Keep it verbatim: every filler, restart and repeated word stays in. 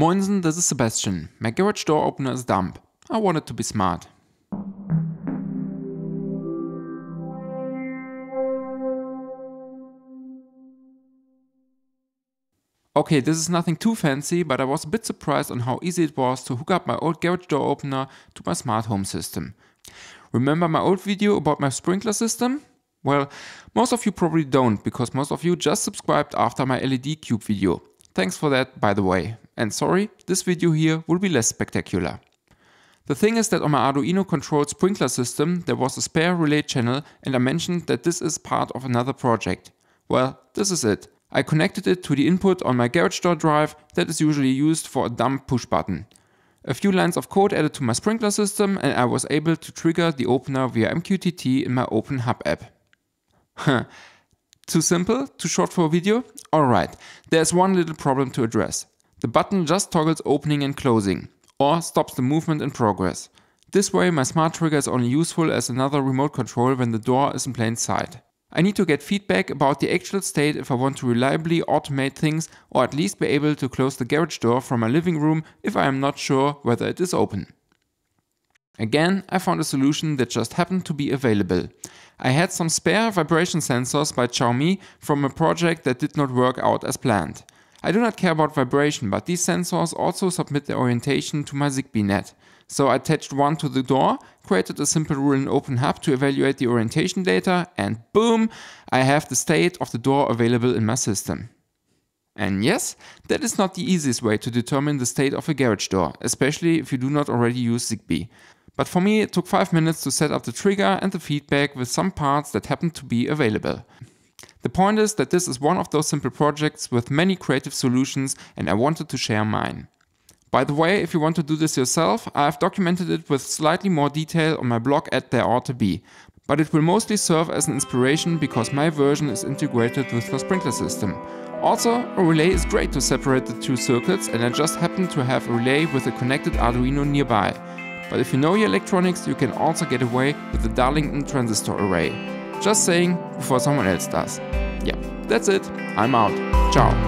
Moinsen, this is Sebastian. My garage door opener is dumb. I wanted to be smart. Okay, this is nothing too fancy, but I was a bit surprised on how easy it was to hook up my old garage door opener to my smart home system. Remember my old video about my sprinkler system? Well, most of you probably don't, because most of you just subscribed after my L E D cube video. Thanks for that, by the way. And sorry, this video here will be less spectacular. The thing is that on my Arduino controlled sprinkler system there was a spare relay channel, and I mentioned that this is part of another project. Well, this is it. I connected it to the input on my garage door drive that is usually used for a dumb push button. A few lines of code added to my sprinkler system and I was able to trigger the opener via M Q T T in my OpenHAB app. Too simple? Too short for a video? Alright, there's one little problem to address. The button just toggles opening and closing, or stops the movement in progress. This way my smart trigger is only useful as another remote control when the door is in plain sight. I need to get feedback about the actual state if I want to reliably automate things, or at least be able to close the garage door from my living room if I am not sure whether it is open. Again, I found a solution that just happened to be available. I had some spare vibration sensors by Xiaomi from a project that did not work out as planned. I do not care about vibration, but these sensors also submit their orientation to my Zigbee net. So I attached one to the door, created a simple rule in OpenHAB to evaluate the orientation data, and boom, I have the state of the door available in my system. And yes, that is not the easiest way to determine the state of a garage door, especially if you do not already use Zigbee. But for me it took five minutes to set up the trigger and the feedback with some parts that happened to be available. The point is that this is one of those simple projects with many creative solutions, and I wanted to share mine. By the way, if you want to do this yourself, I have documented it with slightly more detail on my blog at There Ought To Be. But it will mostly serve as an inspiration because my version is integrated with the sprinkler system. Also, a relay is great to separate the two circuits, and I just happened to have a relay with a connected Arduino nearby. But if you know your electronics, you can also get away with the Darlington transistor array. Just saying, before someone else does. Yeah, that's it. I'm out. Ciao.